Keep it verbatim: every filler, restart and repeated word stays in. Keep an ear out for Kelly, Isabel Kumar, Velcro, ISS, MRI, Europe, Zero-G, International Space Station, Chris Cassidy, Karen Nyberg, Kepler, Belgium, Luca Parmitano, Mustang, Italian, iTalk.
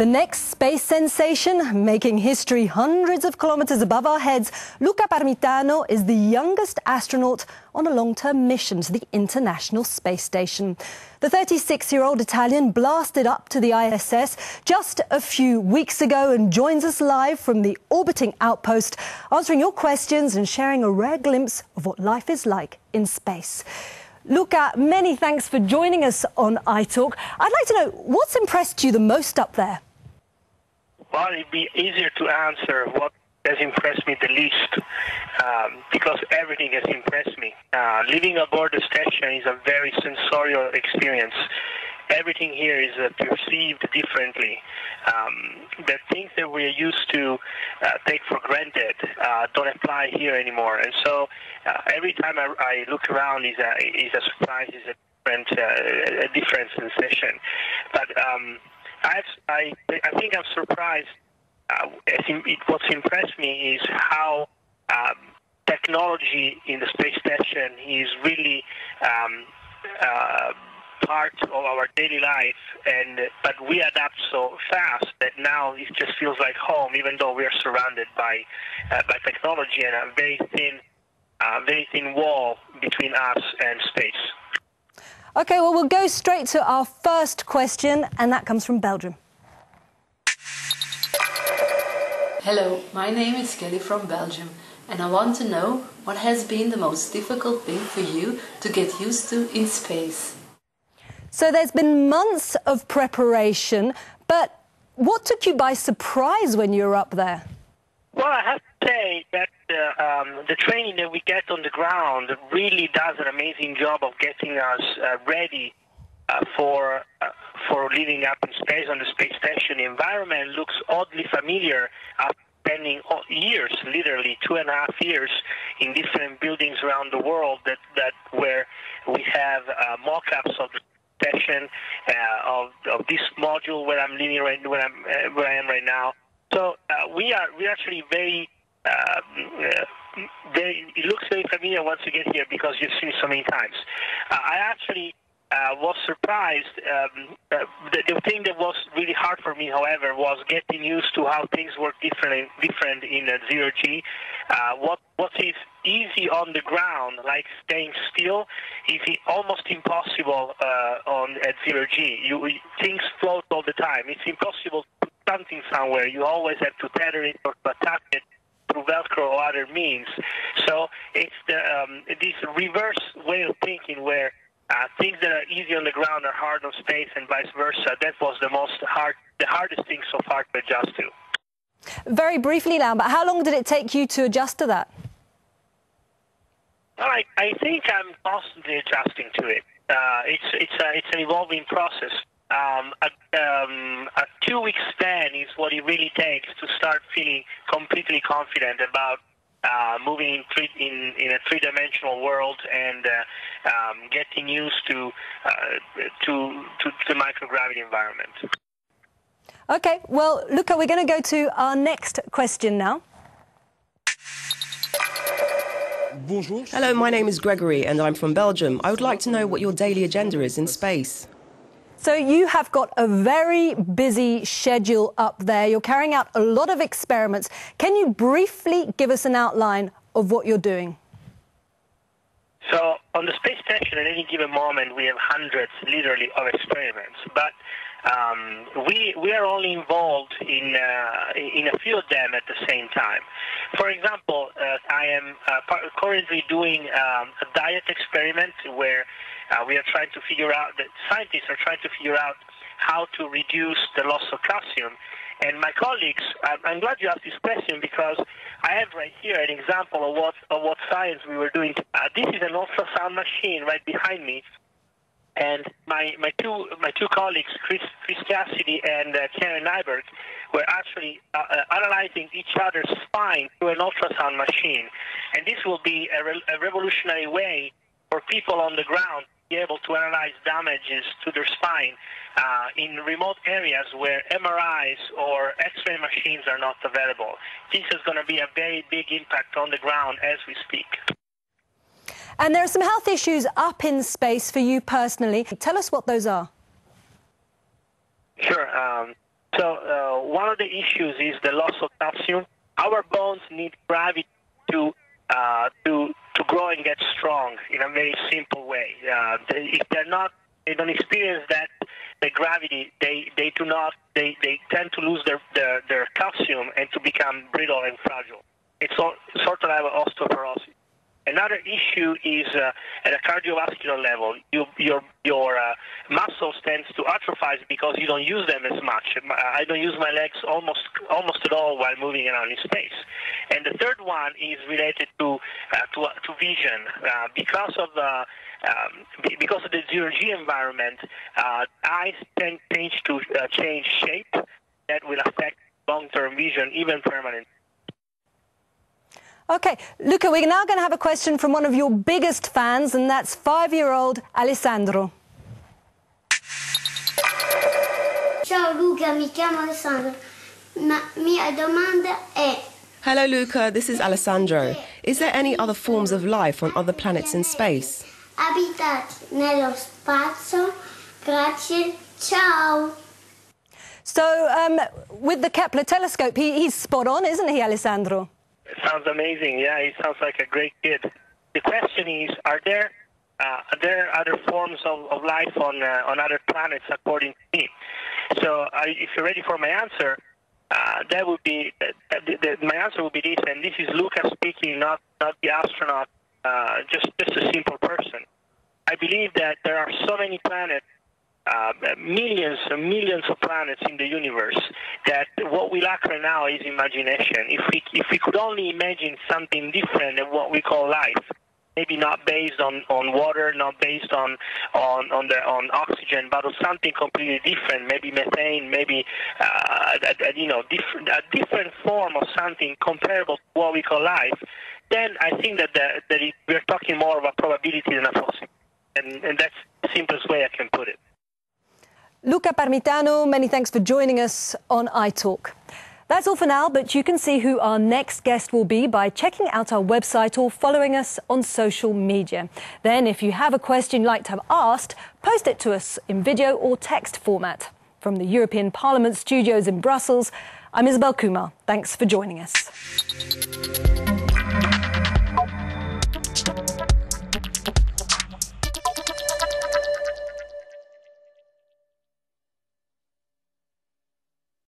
The next space sensation, making history hundreds of kilometers above our heads, Luca Parmitano is the youngest astronaut on a long-term mission to the International Space Station. The thirty-six-year-old Italian blasted up to the I S S just a few weeks ago and joins us live from the orbiting outpost, answering your questions and sharing a rare glimpse of what life is like in space. Luca, many thanks for joining us on iTalk. I'd like to know, what's impressed you the most up there? Well, it'd be easier to answer what has impressed me the least, um, because everything has impressed me. Uh, living aboard the station is a very sensorial experience. Everything here is uh, perceived differently. Um, the things that we're used to uh, take for granted uh, don't apply here anymore. And so uh, every time I, I look around is a, is a surprise, is a different, uh, a different sensation. But um, I've, I, I think I'm surprised. Uh, I think it, what's impressed me is how um, technology in the space station is really um, uh, part of our daily life, and but we adapt so fast that now it just feels like home, even though we are surrounded by uh, by technology and a very thin, uh, very thin wall between us and space. Okay, well, we'll go straight to our first question, and that comes from Belgium. Hello, my name is Kelly from Belgium, and I want to know what has been the most difficult thing for you to get used to in space. So there's been months of preparation, but what took you by surprise when you were up there? Well, I have to say that uh, um, the training that we get on the ground really does an amazing job of getting us uh, ready uh, for uh, for living up in space on the space station. The environment looks oddly familiar after spending years, literally two and a half years, in different buildings around the world that, that where we have uh, mock-ups of the station uh, of, of this module where I'm living right where I'm uh, where I am right now. So uh, we are we actually very, uh, uh, very. It looks very familiar once you get here because you've seen it so many times. Uh, I actually uh, was surprised. Um, uh, the, the thing that was really hard for me, however, was getting used to how things work different different in uh, zero-G. Uh, what what is easy on the ground, like staying still, is almost impossible uh, on at zero-G. You things float all the time. It's impossible to put something somewhere. You always have to tether it or to attach it through Velcro or other means. So it's the, um, this reverse way of thinking where uh, things that are easy on the ground are hard on space and vice versa. That was the most hard, the hardest thing so far to adjust to. Very briefly now, but how long did it take you to adjust to that? Well, I, I think I'm constantly adjusting to it. Uh, it's it's a, it's an evolving process. Um, a, um, a two-week span is what it really takes to start feeling completely confident about uh, moving in, three, in in a three-dimensional world and uh, um, getting used to, uh, to to to the microgravity environment. Okay, well, Luca, we're going to go to our next question now. Hello, my name is Gregory and I'm from Belgium. I would like to know what your daily agenda is in space. So you have got a very busy schedule up there. You're carrying out a lot of experiments. Can you briefly give us an outline of what you're doing? So on the space station at any given moment we have hundreds, literally, of experiments. But Um, we we are only involved in uh, in a few of them at the same time. For example, uh, I am uh, currently doing um, a diet experiment where uh, we are trying to figure out that scientists are trying to figure out how to reduce the loss of calcium. And my colleagues, I'm glad you asked this question because I have right here an example of what of what science we were doing. Uh, this is an ultrasound machine right behind me. And my, my two my two colleagues, Chris, Chris Cassidy and uh, Karen Nyberg, were actually uh, uh, analyzing each other's spine through an ultrasound machine. And this will be a, re a revolutionary way for people on the ground to be able to analyze damages to their spine uh, in remote areas where M R Is or X-ray machines are not available. This is going to be a very big impact on the ground as we speak. And there are some health issues up in space for you personally. Tell us what those are. Sure. Um, So uh, one of the issues is the loss of calcium. Our bones need gravity to uh, to to grow and get strong in a very simple way. Uh, they, if they're not, they don't experience that the gravity. They they do not. They, they tend to lose their, their their calcium and to become brittle and fragile. It's all, sort of like osteoporosis. Another issue is uh, at a cardiovascular level, you, your your uh, muscles tends to atrophize because you don't use them as much. I don't use my legs almost almost at all while moving around in space. And the third one is related to uh, to, uh, to vision uh, because of the. Um, because of the zero-G environment, uh, eyes tend to uh, change shape. That will affect long-term vision, even permanent. Okay, Luca, we're now going to have a question from one of your biggest fans, and that's five-year-old Alessandro. Ciao Luca, mi chiamo Alessandro. Ma mia domanda è... Hello Luca, this is Alessandro. Is there any other forms of life on other planets in space? Abitati nello spazio. Grazie. Ciao. So, um, with the Kepler telescope, he, he's spot on, isn't he, Alessandro? It sounds amazing. Yeah, he sounds like a great kid. The question is, are there uh, are there other forms of, of life on uh, on other planets, according to me? So, I, if you're ready for my answer, uh, that would be uh, the, the, my answer would be this, and this is Luca speaking, not not the astronaut. Uh, just, just a simple person. I believe that there are so many planets, uh, millions and millions of planets in the universe, that what we lack right now is imagination. If we, if we could only imagine something different than what we call life, maybe not based on, on water, not based on, on, on, the, on oxygen, but on something completely different, maybe methane, maybe uh, a, a, you know, different, a different form of something comparable to what we call life, then I think that, the, that it, we're talking more of a probability than a possibility. And, and that's the simplest way I can put it. Luca Parmitano, many thanks for joining us on iTalk. That's all for now, but you can see who our next guest will be by checking out our website or following us on social media. Then, if you have a question you'd like to have asked, post it to us in video or text format. From the European Parliament studios in Brussels, I'm Isabel Kumar. Thanks for joining us.